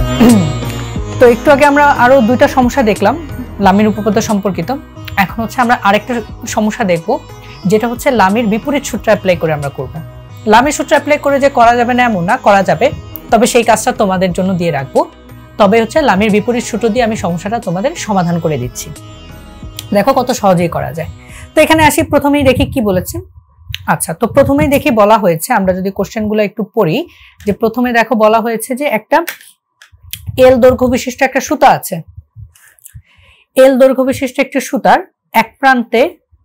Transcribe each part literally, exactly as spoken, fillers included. আচ্ছা তো একটু আগে আমরা আরো দুইটা সমস্যা দেখলাম লামির উপপাদ্য সম্পর্কিত। এখন হচ্ছে আমরা আরেকটা সমস্যা দেখব যেটা হচ্ছে লামির বিপরীত সূত্র অ্যাপ্লাই করে আমরা করব। লামির সূত্র অ্যাপ্লাই করে যে করা যাবে না এমন না, করা যাবে, তবে সেই কাজটা তোমাদের জন্য দিয়ে রাখবো। তবে হচ্ছে লামির বিপরীত সূত্র দিয়ে আমি সমস্যাটা তোমাদের সমাধান করে দিচ্ছি, দেখো কত সহজেই করা যায়। তো এখানে আসি, প্রথমেই দেখি কি বলেছে। আচ্ছা তো প্রথমেই দেখি বলা হয়েছে, আমরা যদি কোশ্চেনগুলো একটু পড়ি, যে প্রথমে দেখো বলা হয়েছে যে একটা এল দৈর্ঘ্য বিশিষ্ট একটা সুতা আছে। এল দৈর্ঘ্য বিশিষ্ট একটি সুতার এক প্রান্তে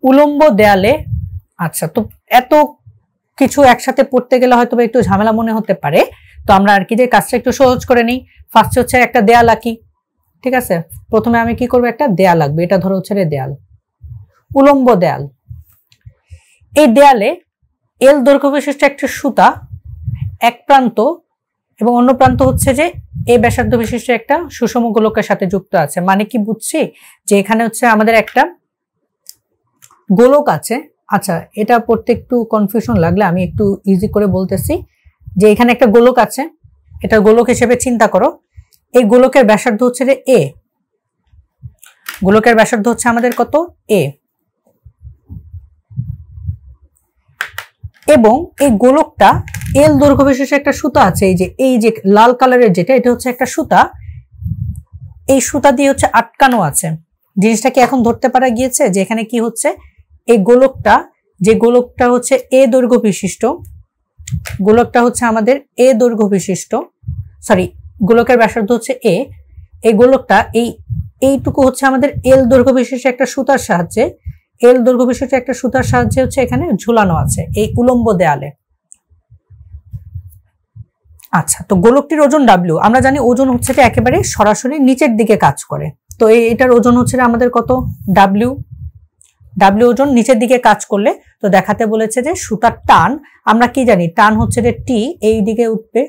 উলম্ব দেয়ালে, আচ্ছা তো এত কিছু একসাথে পড়তে গেলে হয়তো একটু ঝামেলা মনে হতে পারে, তো আমরা আর কি যে কাজটা একটু সহজ করে নিই। ফার্স্ট হচ্ছে একটা দেয়াল আঁকি, ঠিক আছে। প্রথমে আমি কি করবো, একটা দেয়াল আঁকবো। এটা ধরো হচ্ছে দেয়াল, উলম্ব দেয়াল। এই দেয়ালে এল দৈর্ঘ্য বিশিষ্ট একটা সুতা এক প্রান্ত এবং অন্য প্রান্ত হচ্ছে যে এই ব্যাসার্ধ বিশিষ্ট একটা সুষম গোলকের সাথে যুক্ত আছে। মানে কি বুঝছি, যে এখানে হচ্ছে আমাদের একটা গোলক আছে। আচ্ছা এটা পড়তে একটু কনফিউশন লাগলে আমি একটু ইজি করে বলতেছি, যে এখানে একটা গোলক আছে, এটা গোলক হিসেবে চিন্তা করো। এই গোলকের ব্যাসার্ধ হচ্ছে যে এ, গোলকের ব্যাসার্ধ হচ্ছে আমাদের কত, এ। এবং এই গোলকটা এল দৈর্ঘ্য বিশেষে একটা সুতা আছে, এই যে এই যে লাল কালারের যেটা, এটা হচ্ছে একটা সুতা। এই সুতা দিয়ে হচ্ছে আটকানো আছে। জিনিসটা কি এখন ধরতে পারা গিয়েছে, যে এখানে কি হচ্ছে, এই গোলকটা, যে গোলকটা হচ্ছে এ দৈর্ঘ্য বিশিষ্ট, গোলকটা হচ্ছে আমাদের এ দৈর্ঘ্য বিশিষ্ট, সরি গোলকের ব্যাসার্ধ হচ্ছে এ। এই গোলকটা এই এইটুকু হচ্ছে আমাদের এল দৈর্ঘ্য বিশিষ্ট একটা সুতার সাহায্যে, এল দৈর্ঘ্য বিশিষ্ট একটা সুতার সাহায্যে হচ্ছে এখানে ঝুলানো আছে এই উলম্ব দেয়ালে। আচ্ছা তো গোলকটির ওজন ডাব্লিউ, আমরা জানি ওজন হচ্ছে যে একেবারে সরাসরি নিচের দিকে কাজ করে। তো এটার ওজন হচ্ছে আমাদের কত, ডাব্লিউ। ডাব্লিউ ওজন নিচের দিকে কাজ করলে, তো দেখাতে বলেছে যে সুতার টান, আমরা কি জানি টান হচ্ছে যে টি, এই দিকে উঠবে।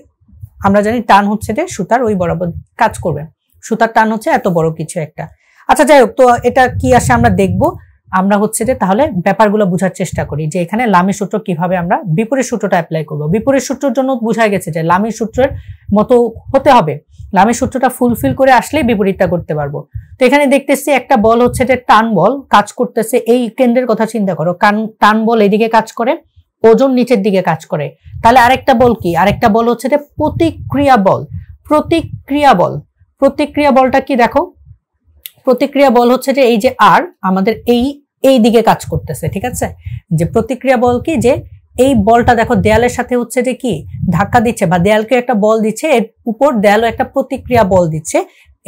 আমরা জানি টান হচ্ছে যে সুতার ওই বরাবর কাজ করবে, সুতার টান হচ্ছে এত বড় কিছু একটা। আচ্ছা যাই হোক, তো এটা কি আসে আমরা দেখব। আমরা হচ্ছে যে তাহলে ব্যাপারগুলো বোঝার চেষ্টা করি, যে এখানে লামির সূত্র কিভাবে আমরা বিপরীত সূত্রটা অ্যাপ্লাই করব। বিপরীত সূত্রের জন্য বোঝা গেছে যে লামির সূত্রের মতো হতে হবে, লামির সূত্রটা ফুলফিল করে আসলেই বিপরীতটা করতে পারবো। তো এখানে দেখতেছি একটা বল হচ্ছে যে টান বল কাজ করতেছে, এই কেন্দ্রের কথা চিন্তা করো, কান টান বল এদিকে কাজ করে, ওজন নিচের দিকে কাজ করে। তাহলে আরেকটা বল কি, আরেকটা বল হচ্ছে যে প্রতিক্রিয়া বল। প্রতিক্রিয়া বল, প্রতিক্রিয়া বলটা কি দেখো, প্রতিক্রিয়া বল হচ্ছে যে এই যে আর আমাদের এই এই দিকে কাজ করতেছে, ঠিক আছে। যে প্রতিক্রিয়া বল কি, যে এই বলটা দেখো দেয়ালের সাথে হচ্ছে যে কি ধাক্কা দিচ্ছে, বা দেয়ালকে একটা বল দিচ্ছে, এর উপর দেয়ালও একটা প্রতিক্রিয়া বল দিচ্ছে।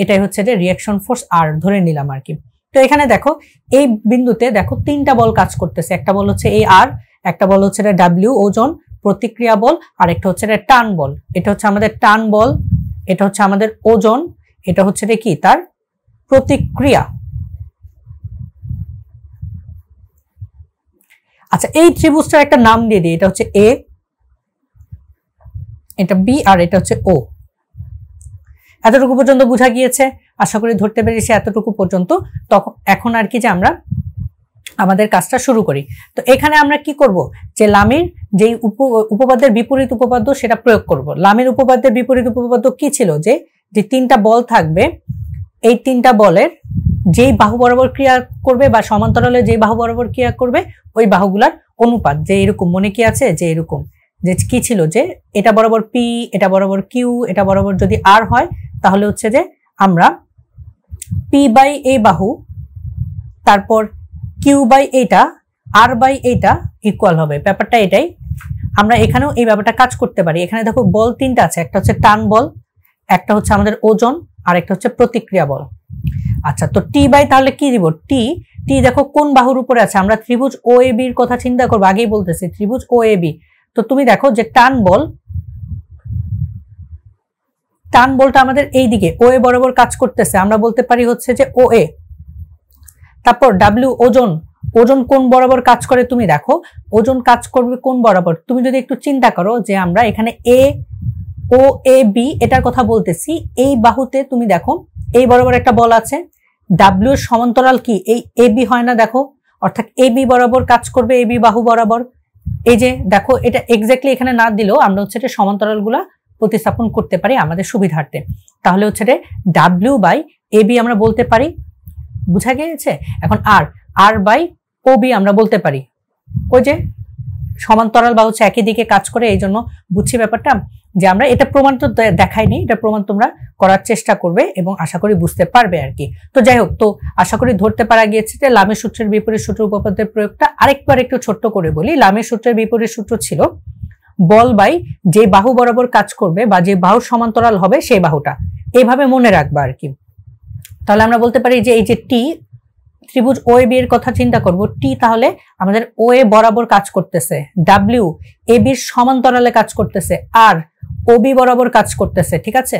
এটাই হচ্ছে যে রিয়াকশন ফোর্স আর ধরে নিলাম আর কি। তো এখানে দেখো এই বিন্দুতে দেখো তিনটা বল কাজ করতেছে, একটা বল হচ্ছে এই আর, একটা বল হচ্ছে এটা ডাব্লিউ ওজন, প্রতিক্রিয়া বল, আর একটা হচ্ছে এটা টান বল। এটা হচ্ছে আমাদের টান বল, এটা হচ্ছে আমাদের ওজন, এটা হচ্ছে এটা কি তার প্রতিক্রিয়া। আচ্ছা এই ত্রিভুজটার একটা নাম দিয়ে দিই, এটা হচ্ছে এ, এটা বি, আর এটা হচ্ছে ও। এতটুকু পর্যন্ত বোঝা গিয়েছে, আশা করি ধরতে পেরেছি এতটুকু পর্যন্ত। তখন এখন আর কি যে আমরা আমাদের কাজটা শুরু করি। তো এখানে আমরা কি করব, যে লামির যেই উপ উপপাদ্যের বিপরীত উপপাদ্য সেটা প্রয়োগ করব। লামির উপপাদ্যের বিপরীত উপপাদ্য কি ছিল, যে যে তিনটা বল থাকবে, এই তিনটা বলের যেই বাহু বরাবর ক্রিয়া করবে বা সমান্তরালে যেই বাহু বরাবর ক্রিয়া করবে ওই বাহুগুলার অনুপাত। যে এরকম মনে কি আছে, যে এরকম যে কি ছিল, যে এটা বরাবর পি, এটা বরাবর কিউ, এটা বরাবর যদি আর হয় তাহলে হচ্ছে যে আমরা পি বাই এই বাহু, তারপর কিউ বাই এইটা, আর বাই এইটা ইকুয়াল হবে। ব্যাপারটা এটাই, আমরা এখানেও এই ব্যাপারটা কাজ করতে পারি। এখানে দেখো বল তিনটা আছে, একটা হচ্ছে টান বল, একটা হচ্ছে আমাদের ওজন, আর একটা হচ্ছে প্রতিক্রিয়া বল। আচ্ছা তো টি বাই তাহলে কি দিব, টি টি দেখো কোন বাহুর উপরে আছে, আমরা ত্রিভুজ ও এ বির কথা চিন্তা করবো, আগেই বলতেছি ত্রিভুজ ও এ বি। তো তুমি দেখো যে টান বল, টান বলটা আমাদের এই দিকে ও এ বরাবর কাজ করতেছে, আমরা বলতে পারি হচ্ছে যে ও এ। তারপর ডাব্লিউ ওজন, ওজন কোন বরাবর কাজ করে তুমি দেখো, ওজন কাজ করবে কোন বরাবর, তুমি যদি একটু চিন্তা করো যে আমরা এখানে এ ও এ বি এটার কথা বলতেছি, এই বাহুতে তুমি দেখো এই বরাবর একটা বল আছে, ডাব্লিউ সমান্তরাল কি এই এ বি হয় না দেখো, অর্থাৎ এ বি বরাবর কাজ করবে, এ বি বাহু বরাবর। এই যে দেখো এটা এক্স্যাক্টলি এখানে না দিলেও আমরা হচ্ছে এটা সমান্তরাল গুলা प्रतिस्थापन करते पाরি আমাদের সুবিধার্থে তাহলে হচ্ছে রে w বাই ab আমরা বলতে পারি বুঝা গিয়েছে এখন r r বাই ob আমরা বলতে পারি ওই যে সমান্তরাল বা হচ্ছে একই দিকে কাজ করে এইজন্য বুঝছি ব্যাপারটা যে আমরা এটা প্রমাণ তো দেখাইনি এটা প্রমাণ তোমরা করার চেষ্টা করবে এবং আশা করি বুঝতে পারবে আর কি তো যাই হোক তো আশা করি ধরতে পারা গিয়েছে যে লামের সূত্রের বিপরীত সূত্র উপপাদ্যের প্রয়োগটা আরেকবার একটু ছোট করে বলি লামের সূত্রের বিপরীত সূত্র ছিল বল বাই যে বাহু বরাবর কাজ করবে বা যে বাহুর সমান্তরাল হবে সেই বাহুটা এইভাবে মনে রাখবা আর কি তাহলে আমরা বলতে পারি যে এই যে টি त्रिभुज OAB এর কথা চিন্তা করব t তাহলে আমাদের OA বরাবর কাজ করতেছে w ab এর সমান্তরালে কাজ করতেছে r ob বরাবর কাজ করতেছে ঠিক আছে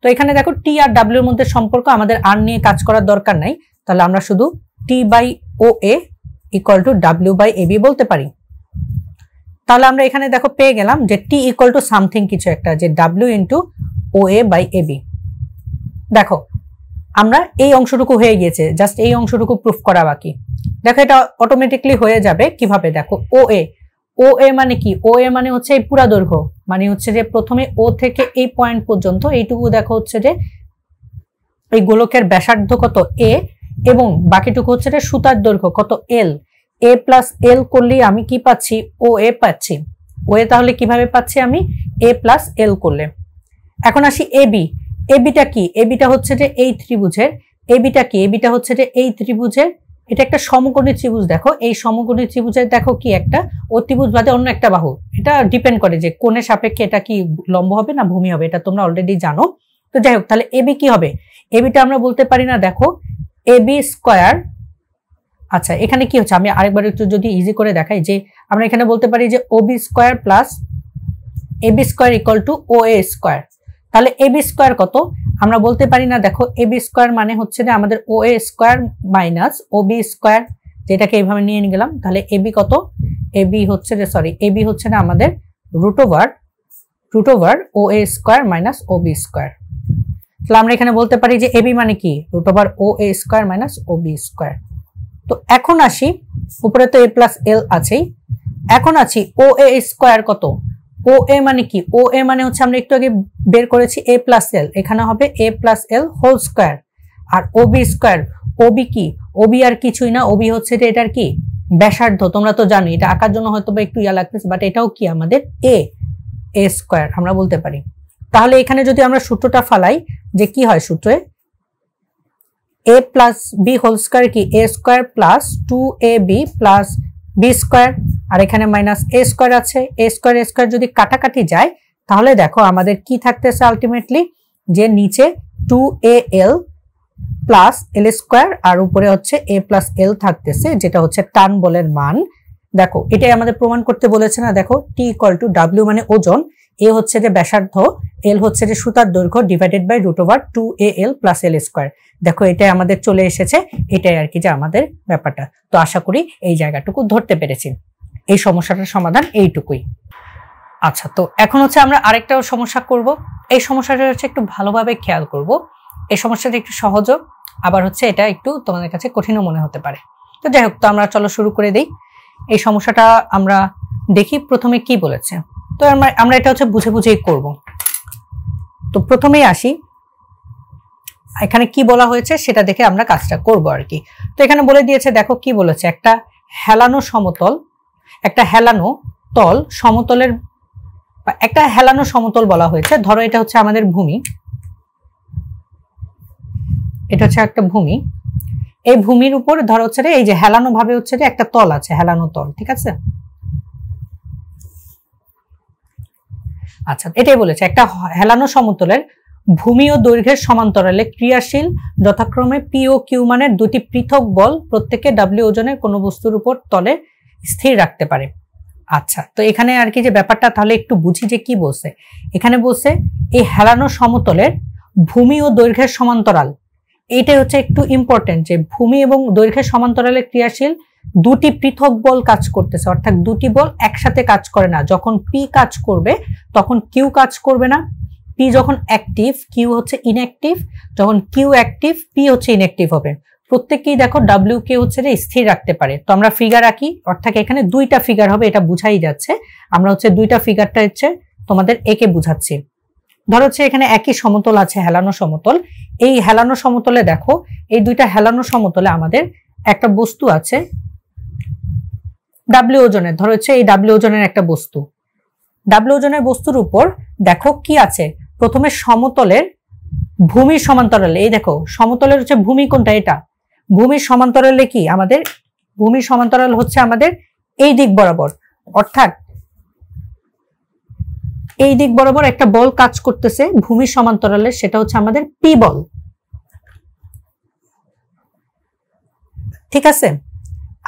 তো এখানে দেখো t আর w এর মধ্যে সম্পর্ক আমাদের r নিয়ে কাজ করার দরকার নাই তাহলে আমরা শুধু t/oa = w/ab বলতে পারি তাহলে আমরা এখানে দেখো পেয়ে গেলাম যে t = সামথিং কিছু একটা যে w * oa/ab দেখো আমরা এই অংশটুকু হয়ে গিয়েছে জাস্ট এই অংশটুকু প্রুফ করা বাকি দেখো এটা অটোমেটিক্যালি হয়ে যাবে কিভাবে দেখো ওএ ওএ মানে কি ওএ মানে হচ্ছে এই পুরো দৈর্ঘ্য মানে হচ্ছে যে প্রথমে ও থেকে এই পয়েন্ট পর্যন্ত এইটুকু দেখো হচ্ছে যে এই গোলকের ব্যাসার্ধ কত এ এবং বাকিটুকু হচ্ছে যে সুতার দৈর্ঘ্য কত এল এ প্লাস এল করলে আমি কি পাচ্ছি ওএ পাচ্ছি ওএ তাহলে কিভাবে পাচ্ছি আমি এ প্লাস এল করলে এখন আসি এবি এবিটা কি এবিটা হচ্ছে যে এই ত্রিভুজের এবিটা কি এবিটা হচ্ছে যে এই ত্রিভুজের এটা একটা সমকোণী ত্রিভুজ দেখো এই সমকোণী ত্রিভুজের দেখো কি একটা অতিভুজ বাদে অন্য একটা বাহু এটা ডিপেন্ড করে যে কোণের সাপেক্ষে এটা কি লম্ব হবে না ভূমি হবে এটা তোমরা অলরেডি জানো তো যাই হোক তাহলে এবি কি হবে এবিটা আমরা বলতে পারি না দেখো এবি স্কয়ার আচ্ছা এখানে কি হচ্ছে আমি আরেকবার একটু যদি ইজি করে দেখাই যে আমরা এখানে বলতে পারি যে Obi square plus AB square equal to OA square তাহলে ab স্কয়ার কত আমরা বলতে পারি না দেখো ab স্কয়ার মানে হচ্ছে যে আমাদের oa square minus ob square যেটাকে এইভাবে নিয়ে নিলাম তাহলে ab কত ab হচ্ছে যে সরি ab হচ্ছে না আমাদের √over oa square minus ob square তাহলে আমরা এখানে বলতে পারি যে ab মানে কি √over oa square minus ob square তো এখন আসি উপরে তো a প্লাস l আছেই এখন আসি oa স্কয়ার কত OA মানে কি OA মানে হচ্ছে আমরা একটু আগে বের করেছি a + l এখানে হবে a + l হোল স্কয়ার আর ob স্কয়ার ob কি ob আর কিছুই না ob হচ্ছে এটা এটার কি ব্যাসার্ধ তোমরা তো জানো এটা আঁকার জন্য হয়তোবা একটু ইয়া লাগতেছে বাট এটাও কি আমাদের a a স্কয়ার আমরা বলতে পারি তাহলে এখানে যদি আমরা সূত্রটা ফলাই যে কি হয় সূত্রে a + b হোল স্কয়ার কি a square + two A B + b square আর এখানে মাইনাস a স্কয়ার আছে a স্কয়ার a স্কয়ার যদি কাটাকাটি যায় তাহলে দেখো আমাদের কি থাকতেছে আলটিমেটলি যে নিচে two A L plus l square আর উপরে হচ্ছে a প্লাস l থাকতেছে যেটা হচ্ছে টান বলের মান দেখো এটাই আমাদের প্রমাণ করতে বলেছে না দেখো t = w মানে ওজন a হচ্ছে যে ব্যাসার্ধ l হচ্ছে যে সুতার দৈর্ঘ্য divided by √two A L + l square দেখো এটাই আমাদের চলে এসেছে এটাই আর কি যে আমাদের ব্যাপারটা তো আশা করি এই জায়গাটুকু ধরতে পেরেছি এই সমস্যাটার সমাধান এইটুকুই আচ্ছা তো এখন হচ্ছে আমরা আরেকটা সমস্যা করব এই সমস্যাটা হচ্ছে একটু ভালোভাবে খেয়াল করব এই সমস্যাটা একটু সহজ আবার হচ্ছে এটা একটু তোমাদের কাছে কঠিনও মনে হতে পারে তো যাই হোক তো আমরা চলো শুরু করে দেই এই সমস্যাটা আমরা দেখি প্রথমে কি বলেছে তো আমরা আমরা এটা হচ্ছে বুঝে বুঝেই করব তো প্রথমেই আসি এখানে কি বলা হয়েছে সেটা দেখে আমরা কাজটা করব আর কি তো এখানে বলে দিয়েছে দেখো কি বলেছে একটা হেলানো সমতল একটা হেলানো তল সমতলের একটা হেলানো সমতল বলা হয়েছে ধরো এটা হচ্ছে আমাদের ভূমি এটা হচ্ছে একটা ভূমি এই ভূমির উপর ধরো হচ্ছে এই যে হেলানো ভাবে হচ্ছে যে একটা তল আছে হেলানো তল ঠিক আছে আচ্ছা এটাই বলেছে একটা হেলানো সমতলের ভূমি ও দৈর্ঘ্যের সমান্তরালে ক্রিয়াশীল যথাক্রমে পি ও কিউ মানের দুটি পৃথক বল প্রত্যেককে ডাব্লিউ ওজনের কোনো বস্তুর উপর তলে স্থির রাখতে পারে আচ্ছা তো এখানে আর কি যে ব্যাপারটা তাহলে একটু বুঝি যে কি বলছে এখানে বলছে এই হেলানো সমতলের ভূমি ও দৈর্ঘ্যের সমান্তরাল এটাই হচ্ছে একটু ইম্পর্টেন্ট যে ভূমি এবং দৈর্ঘ্যের সমান্তরালে ক্রিয়াশীল দুটি পৃথক বল কাজ করতেছে অর্থাৎ দুটি বল একসাথে কাজ করে না যখন পি কাজ করবে তখন কিউ কাজ করবে না পি যখন অ্যাক্টিভ কিউ হচ্ছে ইনঅ্যাক্টিভ যখন কিউ অ্যাক্টিভ পি হচ্ছে ইনঅ্যাক্টিভ হবে প্রত্যেককেই দেখো ডাব্লিউ কে হচ্ছে যে স্থির রাখতে পারে তো আমরা ফিগার আঁকি অর্থাৎ এখানে দুইটা ফিগার হবে এটা বুঝাই যাচ্ছে আমরা হচ্ছে দুইটা ফিগারটা হচ্ছে তোমাদের একে বুঝাচ্ছি ধরো হচ্ছে এখানে একই সমতল আছে হেলানো সমতল, এই হেলানো সমতলে দেখো এই দুইটা হেলানো সমতলে আমাদের একটা বস্তু আছে ডাব্লিউ ওজনের, ধরো হচ্ছে এই ডাব্লিউ ওজনের একটা বস্তু, ডাব্লিউ ওজনের বস্তুর উপর দেখো কি আছে, প্রথমে সমতলের ভূমির সমান্তরালে, এই দেখো সমতলের হচ্ছে ভূমি কোনটা, এটা ভূমির সমান্তরালে কি আমাদের ভূমির সমান্তরাল হচ্ছে আমাদের এই দিক বরাবর, অর্থাৎ এই দিক বরাবর একটা বল কাজ করতেছে ভূমির সমান্তরালে, সেটা হচ্ছে আমাদের পি বল। ঠিক আছে,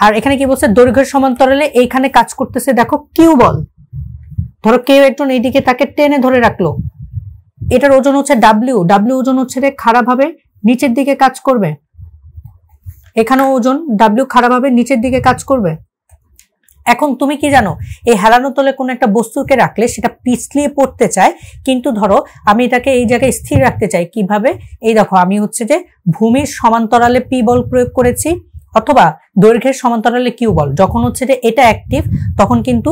আর এখানে কি বলছে দৈর্ঘ্যের সমান্তরালে এইখানে কাজ করতেছে দেখো কিউ বল, ধরো কেউ একজন এইদিকে তাকে টেনে ধরে রাখলো, এটার ওজন হচ্ছে ডাব্লিউ, ডাব্লিউ ওজন হচ্ছে খাড়া ভাবে নিচের দিকে কাজ করবে, এখানেও ওজন ডাব্লিউ খাড়া ভাবে নিচের দিকে কাজ করবে। এখন তুমি কি জানো এই হেলানো তলে কোনো একটা বস্তুকে রাখলে সেটা পিছলিয়ে পড়তে চায়, কিন্তু ধরো আমি এটাকে এই জায়গায় স্থির রাখতে চাই কিভাবে, এই দেখো আমি হচ্ছে যে ভূমির সমান্তরালে পি বল প্রয়োগ করেছি অথবা দৈর্ঘ্যের সমান্তরালে কিউ বল, যখন হচ্ছে যে এটা অ্যাক্টিভ তখন কিন্তু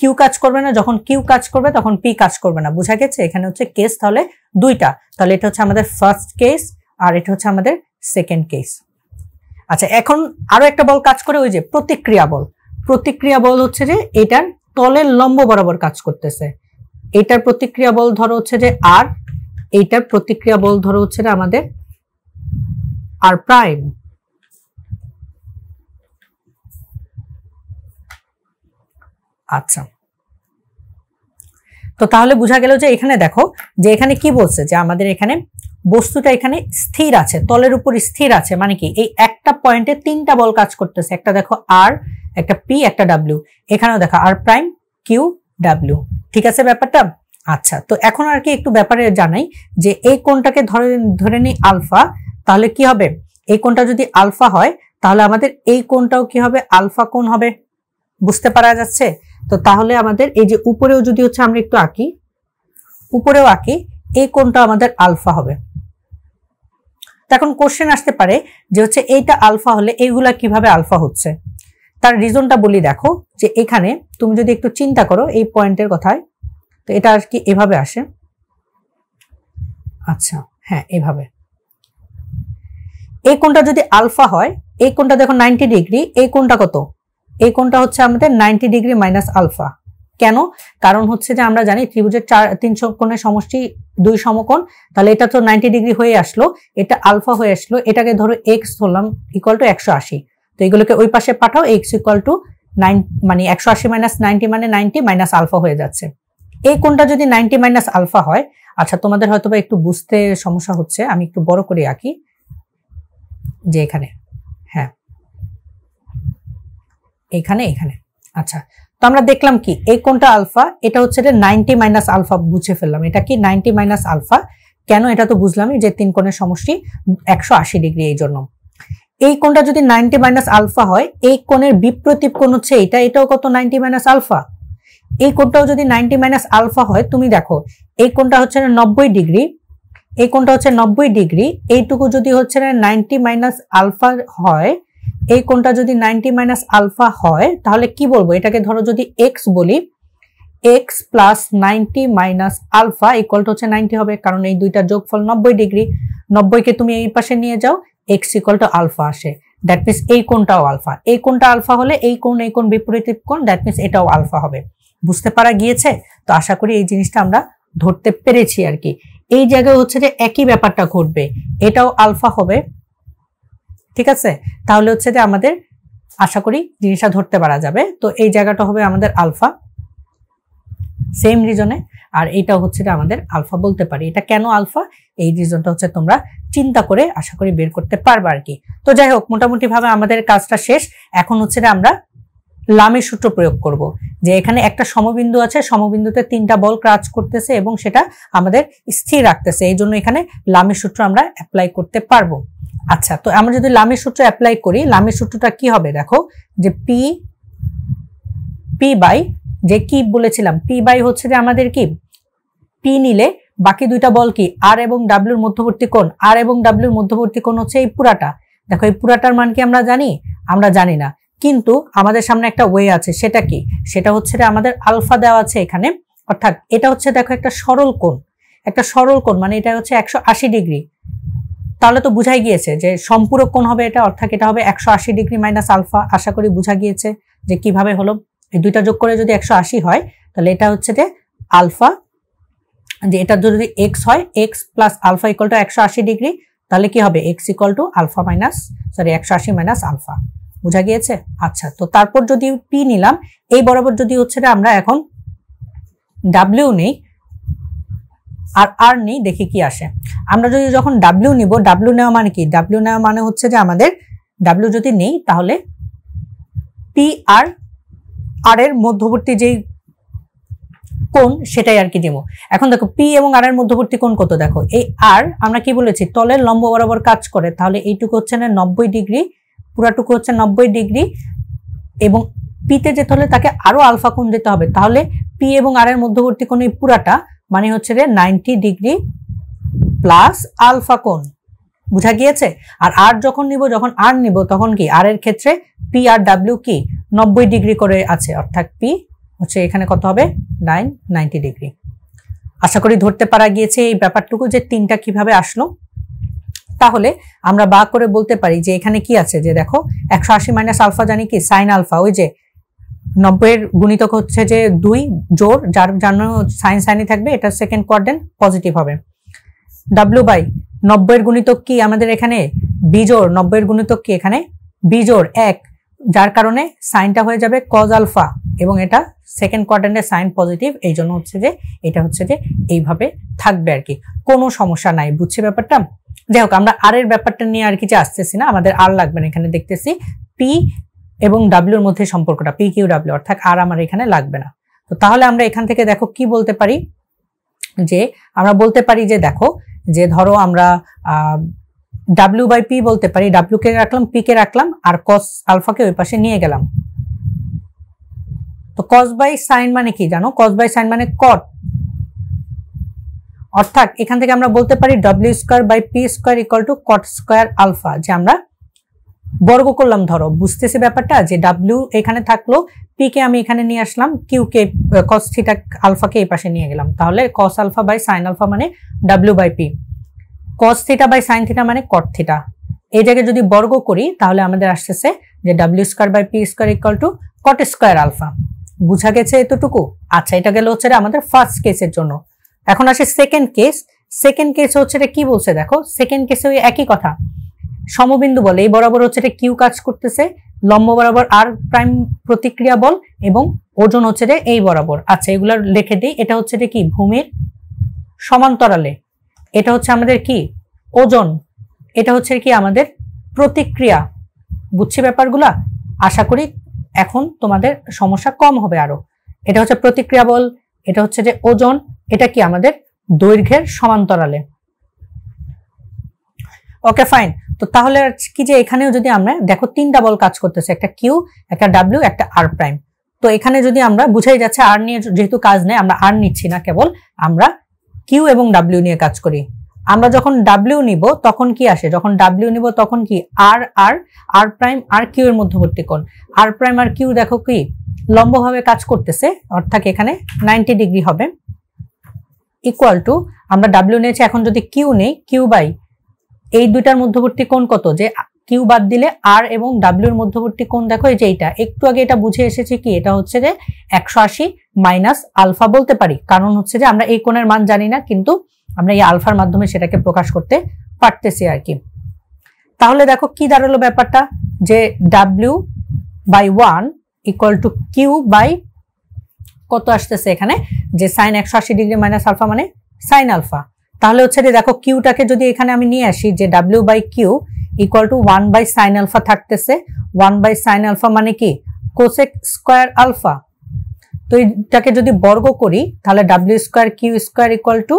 কিউ কাজ করবে না, যখন কিউ কাজ করবে তখন পি কাজ করবে না। বোঝা গেছে এখানে হচ্ছে কেস তাহলে দুইটা, তাহলে এটা হচ্ছে আমাদের ফার্স্ট কেস আর এটা হচ্ছে আমাদের সেকেন্ড কেস। আচ্ছা এখন আরো একটা বল কাজ করে, ওই যে প্রতিক্রিয়া বল, প্রতিক্রিয়া বল হচ্ছে যে এটার তলের লম্ব বরাবর কাজ করতেছে, এটার প্রতিক্রিয়া বল ধরো হচ্ছে যে আর, এটার প্রতিক্রিয়া বল ধরো হচ্ছে যে আমাদের আর প্রাইম। আচ্ছা তো তাহলে বোঝা গেল যে এখানে দেখো যে এখানে কি বলছে যে আমাদের এখানে বস্তুটা এখানে স্থির আছে, তলের উপর স্থির আছে, মানে কি এই একটা পয়েন্টে তিনটা বল কাজ করতেছে, একটা দেখো আর, একটা পি, একটা ডাব্লিউ, এখানেও দেখো আর প্রাইম, কিউ, ডাব্লিউ। ঠিক আছে ব্যাপারটা। আচ্ছা তো এখন আর কি একটু ব্যাপারে জানাই যে এই কোণটাকে ধরে ধরে নিই আলফা, তাহলে কি হবে এই কোণটা যদি আলফা হয় তাহলে আমাদের এই কোণটাও কি হবে আলফা কোণ হবে, বুঝতে পারা যাচ্ছে তো। তাহলে আমাদের এই যে উপরেও যদি হচ্ছে আমরা একটু আঁকি, উপরেও আঁকি, এই কোণটা আমাদের আলফা হবে। এখন কোশ্চেন আসতে পারে যে হচ্ছে এইটা আলফা হলে এইগুলা কিভাবে আলফা হচ্ছে, তার রিজনটা বলি। দেখো যে এখানে তুমি যদি একটু চিন্তা করো এই পয়েন্টের কথায়, তো এটা আর কি এভাবে আসে, আচ্ছা হ্যাঁ এভাবে, এই কোণটা যদি আলফা হয়, এই কোণটা দেখো নাইনটি ডিগ্রি, এই কোণটা কত, এই কোণটা হচ্ছে আমাদের নাইনটি ডিগ্রি মাইনাস আলফা। কেন, কারণ হচ্ছে যে আমরা জানি ত্রিভুজের চার তিন কোণের সমষ্টি দুই সমকোণ, তাহলে এটা তো নাইনটি ডিগ্রি হয়ে আসলো, এটা আলফা হয়ে আসলো, এটাকে ধরো এক্স ধরলাম ইকুয়াল টু একশো আশি, তো এগুলোকে ওই পাশে পাঠাও এক্স ইকুয়াল টু নাইন মানে একশো আশি মাইনাস নাইনটি মানে নাইনটি মাইনাস আলফা হয়ে যাচ্ছে। এই কোণটা যদি নাইনটি মাইনাস আলফা হয়, আচ্ছা তোমাদের হয়তো বা একটু বুঝতে সমস্যা হচ্ছে, আমি একটু বড় করে আঁকি যে এখানে, হ্যাঁ এখানে এখানে। আচ্ছা তো আমরা দেখলাম কি এই কোণটা আলফা, এটা হচ্ছে যে নাইনটি মাইনাস আলফা বুঝে ফেললাম, এটা কি নাইনটি মাইনাস আলফা, কেন এটা তো বুঝলামই যে তিন কোণের সমষ্টি একশো আশি ডিগ্রি, এই জন্য। এই কোণটা যদি নাইনটি মাইনাস আলফা হয়, এই কোণের বিপরীত কোণ হচ্ছে এটা, এটাও কত নাইনটি মাইনাস আলফা, এই কোণটাও যদি নাইনটি মাইনাস আলফা হয়, তুমি দেখো এই কোণটা হচ্ছে নব্বই ডিগ্রি, এই কোণটা হচ্ছে নব্বই ডিগ্রি, এইটুকু যদি হচ্ছে নাইনটি মাইনাস আলফা হয়, এই কোণটা যদি নাইনটি মাইনাস আলফা হয়, তাহলে কি বলবো এটাকে ধরো যদি এক্স বলি, X plus ninety minus alpha ইকুয়ালটা হচ্ছে নাইনটি হবে, কারণ এই দুইটা যোগফল নব্বই ডিগ্রি, নব্বইকে তুমি এই পাশে নিয়ে যাও এক্স ইকুয়ালটা আলফা আসে, দ্যাট মিনস এই কোণটাও আলফা, এই কোণটা আলফা হলে এই কোণ এই কোণ বিপরীত কোণ, দ্যাট মিনস এটাও আলফা হবে। বুঝতে পারা গিয়েছে তো, আশা করি এই জিনিসটা আমরা ধরতে পেরেছি আর কি। এই জায়গায় হচ্ছে যে একই ব্যাপারটা ঘটবে, এটাও আলফা হবে। ঠিক আছে, তাহলে হচ্ছে যে আমাদের আশা করি জিনিসটা ধরতে পারা যাবে, তো এই জায়গাটা হবে আমাদের আলফা সেম রিজনে, আর এটা হচ্ছে যে আমাদের আলফা বলতে পারি, এটা কেন আলফা এই রিজনটা হচ্ছে তোমরা চিন্তা করে আশা করি বের করতে পারবে আর কি। তো যাই হোক মোটামুটি ভাবে আমাদের কাজটা শেষ। এখন হচ্ছে যে আমরা লামের সূত্র প্রয়োগ করব, যে এখানে একটা সমবিন্দু আছে, সমবিন্দুতে তিনটা বল কাজ করতেছে এবং সেটা আমাদের স্থির রাখতেছে, এই জন্য এখানে লামের সূত্র আমরা অ্যাপ্লাই করতে পারবো। আচ্ছা তো আমরা যদি লামের সূত্র অ্যাপ্লাই করি, লামের সূত্রটা কি হবে দেখো, যে পি পি বাই, যে কি বলেছিলাম পি বাই হচ্ছে যে আমাদের কি পি নিলে বাকি দুইটা বল কি আর এবং ডাব্লিউর মধ্যবর্তী কোণ, আর এবং ডাব্লিউর মধ্যবর্তী কোণ হচ্ছে এই পুরাটা, দেখো এই পুরাটার মান কি আমরা জানি, আমরা জানি না, কিন্তু আমাদের সামনে একটা ওয়ে আছে, সেটা কি, সেটা হচ্ছে যে আমাদের আলফা দেওয়া আছে এখানে, অর্থাৎ এটা হচ্ছে দেখো একটা সরল কোণ, একটা সরল কোণ মানে এটা হচ্ছে একশো আশি ডিগ্রি। তাহলে তো বুঝাই গিয়েছে যে সম্পূরক কোণ হবে এটা, অর্থাৎ এটা হবে একশো আশি ডিগ্রি মাইনাস আলফা। আশা করি বুঝা গিয়েছে যে কিভাবে হলো। এই দুইটা যোগ করে যদি একশো আশি হয় তাহলে এটা হচ্ছে যে আলফা, যে এটা যদি x হয় x plus alpha equal to একশো আশি ডিগ্রি, তাহলে কি হবে x equal to alpha minus sorry একশো আশি মাইনাস আলফা। বুঝা গিয়েছে। আচ্ছা, তো তারপর যদি p নিলাম, এই বরাবর যদি হচ্ছে না আমরা এখন w নেই আর r নেই, দেখি কি আসে। আমরা যদি যখন w নিব, w নেওয়া মানে কি, w নেওয়া মানে হচ্ছে যে আমাদের w যদি নেই তাহলে p আর r এর মধ্যবর্তী যেই কোণ সেটাই আর কি দেবো। এখন দেখো p এবং r এর মধ্যবর্তী কোণ কত, দেখো এই r আমরা কি বলেছি তলের লম্ব বরাবর কাজ করে, তাহলে এইটুকু হচ্ছে না নব্বই ডিগ্রি, পুরাটুকু হচ্ছে নব্বই ডিগ্রি, এবং p তে যেতে হলে তাকে আরো আলফা কোণ দিতে হবে। তাহলে p এবং r এর মধ্যবর্তী কোণ এই পুরাটা মানে হচ্ছে রে নব্বই ডিগ্রি প্লাস আলফা কোণ। বুঝা গিয়েছে। আর r যখন নিব, যখন r নিব তখন কি r এর ক্ষেত্রে p আর w কি নব্বই ডিগ্রি করে আছে, অর্থাৎ p হচ্ছে এখানে কত হবে নাইন নাইনটি ডিগ্রি। আশা করি ধরতে পারা গিয়েছে এই ব্যাপারটুকু যে তিনটা কিভাবে আসলো। তাহলে আমরা বা করে বলতে পারি যে এখানে কি আছে, যে দেখো একশো আশি মাইনাস আলফা জানি কি সাইন আলফা, ওই যে নব্বই এর গুণিতক হচ্ছে যে দুই জোর, যার জন্য সাইন সাইনই থাকবে, এটা সেকেন্ড কোয়াড্রেন্ট পজিটিভ হবে। ডাব্লিউ বাই নব্বই এর গুণিতক কি আমাদের এখানে বিজোর, নব্বই এর গুণিতক কি এখানে বিজোর এক, যার কারণে সাইনটা হয়ে যাবে কজ আলফা, এবং এটা সেকেন্ড কোয়াড্রেন্টে সাইন পজিটিভ, এই জন্য হচ্ছে যে এটা হচ্ছে যে এইভাবে থাকবে আর কি, কোনো সমস্যা নাই। বুঝছি ব্যাপারটা। যাই হোক, আমরা আর এর ব্যাপারটা নিয়ে আর কিছু আসতেছি না, আমাদের আর লাগবে না। এখানে দেখতেছি পি এবং ডাব্লিউর মধ্যে সম্পর্কটা পি কিউ ডাব্লিউ, অর্থাৎ আর আমার এখানে লাগবে না। তো তাহলে আমরা এখান থেকে দেখো কি বলতে পারি, যে আমরা বলতে পারি যে দেখো যে ধরো আমরা আহ ডাব্লিউ বাই পি বলতে পারি, ডাব্লিউ কে রাখলাম পি কে রাখলাম আর কস আলফাকে ওই পাশে নিয়ে গেলাম। তো কস বাই সাইন মানে কি জানো, কস বাই সাইন মানে কট, অর্থাৎ এখান থেকে আমরা বলতে পারি W square by P square equal to cot square alpha. যে আমরা বর্গ করলাম ধরো, বুঝতেছি ব্যাপারটা যে ডাব্লিউ এখানে থাকলো, পি কে আমি এখানে নিয়ে আসলাম, কিউ কে কস থিটা আলফাকে এই পাশে নিয়ে গেলাম। তাহলে cos alpha by sine alpha মানে W by P, cos theta by sine theta মানে কট থিটা। এই জায়গায় যদি বর্গ করি তাহলে আমাদের আসতেছে যে W square by P square equal to cot square alpha. বুঝা গেছে এতটুকু। আচ্ছা, এটা গেল হচ্ছে আমাদের ফার্স্ট কেসের জন্য। এখন আসে সেকেন্ড কেস। সেকেন্ড কেস হচ্ছে এটা কি বলছে দেখো, সেকেন্ড কেসে ওই একই কথা, সমবিন্দু বলে এই বরাবর হচ্ছে এটা কিউ কাজ করতেছে, লম্ব বরাবর আর প্রাইম প্রতিক্রিয়া বল, এবং ওজন হচ্ছে যে এই বরাবর। আচ্ছা, এগুলা লিখে দিই। এটা হচ্ছে যে কি ভূমির সমান্তরালে, এটা হচ্ছে আমাদের কি ওজন, এটা হচ্ছে কি আমাদের প্রতিক্রিয়া। বুঝছি ব্যাপারগুলা। আশা করি এখন তোমাদের সমস্যা কম হবে আরো। এটা হচ্ছে প্রতিক্রিয়া বল, এটা হচ্ছে যে ওজন, এটা কি আমাদের দৈর্ঘ্যের সমান্তরালে। Okay fine. তো তাহলে কি যে এখানেও যদি আমরা দেখো তিনটা বল কাজ করতেছে, একটা কিউ, একটা ডাব্লিউ, একটা আর প্রাইম। তো এখানে যদি আমরা বুঝাই যাচ্ছে আর নিয়ে যেহেতু কাজ নেই, আমরা আর নিচ্ছি না, কেবল আমরা কিউ এবং ডাব্লিউ নিয়ে কাজ করি। আমরা যখন ডাব্লিউ নিব তখন কি আসে, যখন ডাব্লিউ নিব তখন কি আর আর আর প্রাইম আর কিউ এর মধ্যবর্তী কোণ। আর প্রাইম আর কিউ দেখো কি লম্বভাবে কাজ করতেছে, অর্থাৎ এখানে নব্বই ডিগ্রি হবে, ইকুয়াল টু আমরা ডাব্লিউ নিয়েছি। এখন যদি কিউ নেই, কিউ বাই এই দুইটার মধ্যবর্তী কোণ কত, যে কিউ বাদ দিলে আর এবং ডাব্লিউর মধ্যবর্তী কোণ দেখো এই যে এইটা, একটু আগে এটা বুঝে এসেছে কি এটা হচ্ছে যে একশো আশি মাইনাস আলফা বলতে পারি, কারণ হচ্ছে যে আমরা এই কোণের মান জানি না, কিন্তু আমরা এই আলফার মাধ্যমে সেটাকে প্রকাশ করতে পারতেছি আর কি। তাহলে দেখো কি দাঁড়ালো ব্যাপারটা, যে W by one equal to Q by কত আসতেছে এখানে, যে সাইন একশো আশি ডিগ্রি মাইনাস আলফা মানে সাইন আলফা। তাহলে হচ্ছে যে দেখো কিউটাকে যদি এখানে আমি নিয়ে আসি, যে W by Q equal to one by sine alpha থাকতেছে, ওয়ান বাই সাইন আলফা মানে কি কোসেক স্কোয়ার আলফা। তো এটাকে যদি বর্গ করি তাহলে W square Q square equal to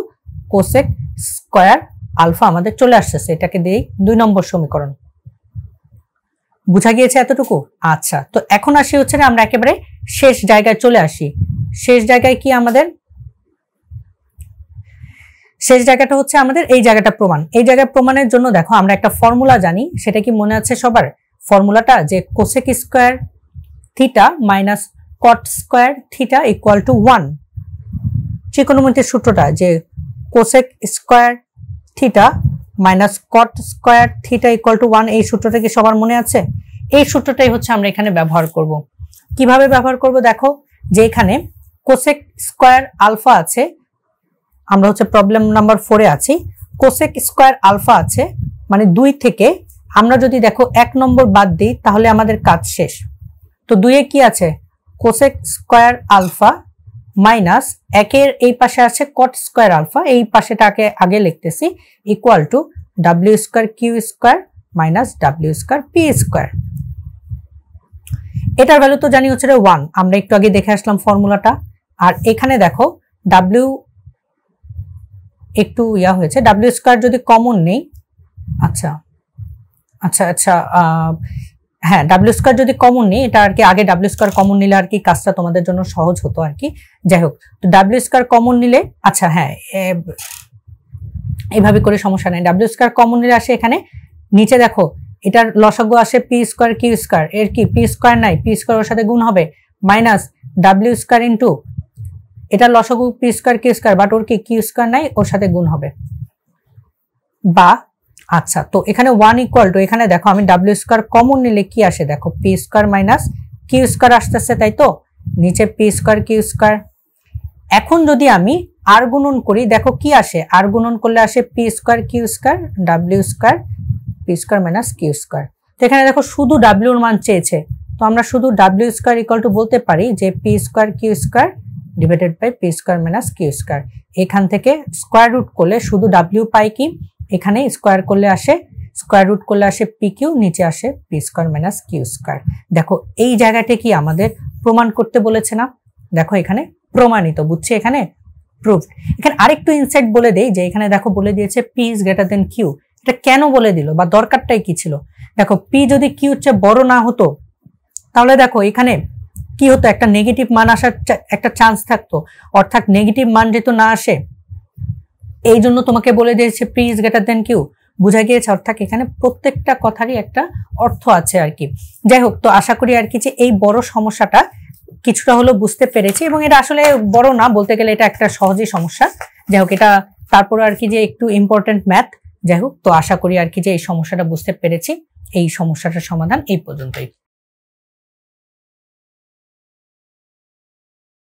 cosec square alpha আমাদের চলে আসতেছে। এটাকে দিয়ে দুই নম্বর সমীকরণ। বুঝা গিয়েছে এতটুকু। আচ্ছা, তো এখন আসি হচ্ছে না আমরা একেবারে শেষ জায়গায় চলে আসি। শেষ জায়গায় কি আমাদের, শেষ জায়গাটা হচ্ছে আমাদের এই জায়গাটা প্রমাণ। এই জায়গায় প্রমাণের জন্য দেখো আমরা একটা ফর্মুলা জানি, সেটা কি মনে আছে সবার ফর্মুলাটা, যে cosec square theta minus cot square theta equal to one. ত্রিকোণমিতির সূত্রটা, যে cosec square theta minus cot square theta equal to one सूत्रटा कि सबार मने आछे। এই সূত্রটাই হচ্ছে আমরা এখানে ব্যবহার করব। কিভাবে ব্যবহার করব দেখো, যে এখানে কোসেক স্কয়ার আলফা আছে, আমরা হচ্ছে প্রবলেম নাম্বার চার এ আছি, কোসেক স্কয়ার আলফা আছে মানে দুই থেকে আমরা যদি দেখো এক নম্বর বাদ দেই তাহলে আমাদের কাজ শেষ। তো দুই এ কি আছে কোসেক স্কয়ার আলফা মাইনাস এক এর এই পাশে আছে কট স্কয়ার আলফা, এই পাশেটাকে আগে লিখতেছি equal to W square Q square minus W square P square. এটার ভ্যালু তো জানি হচ্ছে ওয়ান, আমরা একটু আগে দেখে আসলাম ফর্মুলাটা। আর এখানে দেখো ডাব্লিউ একটু ইয়া হয়েছে, ডাব্লিউ স্কয়ার যদি কমন নেই, আচ্ছা আচ্ছা আচ্ছা হ্যাঁ ডাব্লিউ স্কয়ার যদি কমন নেই, এটা আর কি আগে ডাব্লিউ স্কয়ার কমন নিলে আর কি কাজটা তোমাদের জন্য সহজ হতো আর কি। যাই হোক, তো ডাব্লিউ স্কয়ার কমন নিলে আচ্ছা হ্যাঁ এইভাবে করে সমস্যা নেই, ডাব্লিউ স্কয়ার কমন নিলে আসে এখানে নিচে দেখো এটার লসাগু আসে পি স্কয়ার কিউ স্কয়ার, এর কি পি স্কয়ার নাই, পি স্কয়ার এর সাথে গুণ হবে মাইনাস ডাব্লিউ স্কয়ার ইনটু এটার লসাগু P square Q square, but ওর কি কিউ স্কয়ার নাই, ওর সাথে গুণ হবে বা আচ্ছা। তো এখানে ওয়ান ইকুয়াল টু এখানে দেখো আমি ডাব্লিউ স্কয়ার কমন নিলে কি আসে দেখো P square minus Q square আসতেছে, তাই তো নিচে পি স্কয়ার কিউ স্কয়ার। এখন যদি আমি আর গুণন করি দেখো কি আসে, আর গুণন করলে আসে P square Q square W square P square minus Q square. তো এখানে দেখো শুধু ডাব্লিউ এর মান চেয়েছে, তো আমরা শুধু ডাব্লিউ স্কয়ার ইকুয়াল টু বলতে পারি যে P square Q square divided by P square minus Q square. এখান থেকে স্কয়ার রুট করলে শুধু ডাব্লিউ পাই কি, এখানে স্কয়ার করলে আসে স্কয়ার রুট করলে আসে পি কিউ, নিচে আসে P square minus Q square. দেখো এই জায়গাটা কি আমাদের প্রমাণ করতে বলেছে না, দেখো এখানে প্রমাণিত, বুঝছি এখানে প্রুফ। এখানে আরেকটু ইনসাইট বলে দেই যে এখানে দেখো বলে দিয়েছে P is greater than Q, এটা কেন বলে দিল বা দরকারটাই কি ছিল। দেখো পি যদি কিউ চেয়ে বড় না হতো তাহলে দেখো এখানে কি হতো, একটা নেগেটিভ মান আসার একটা চান্স থাকতো, অর্থাৎ নেগেটিভ মান যেহেতু না আসে এই জন্য তোমাকে বলে দিয়েছে P is greater than Q, বোঝা গিয়েছে। অর্থাৎ এখানে প্রত্যেকটা কথারই একটা অর্থ আছে আর কি। যাই হোক, তো আশা করি আর কি যে এই বড় সমস্যাটা কিছুটা হলো বুঝতে পেরেছি, এবং এটা আসলে বড় না বলতে গেলে, এটা একটা সহজই সমস্যা। যাই হোক, এটা তারপরে আর কি যে একটু ইম্পর্টেন্ট ম্যাথ। যাই হোক, তো আশা করি আর কি যে এই সমস্যাটা বুঝতে পেরেছি। এই সমস্যাটার সমাধান এই পর্যন্তই।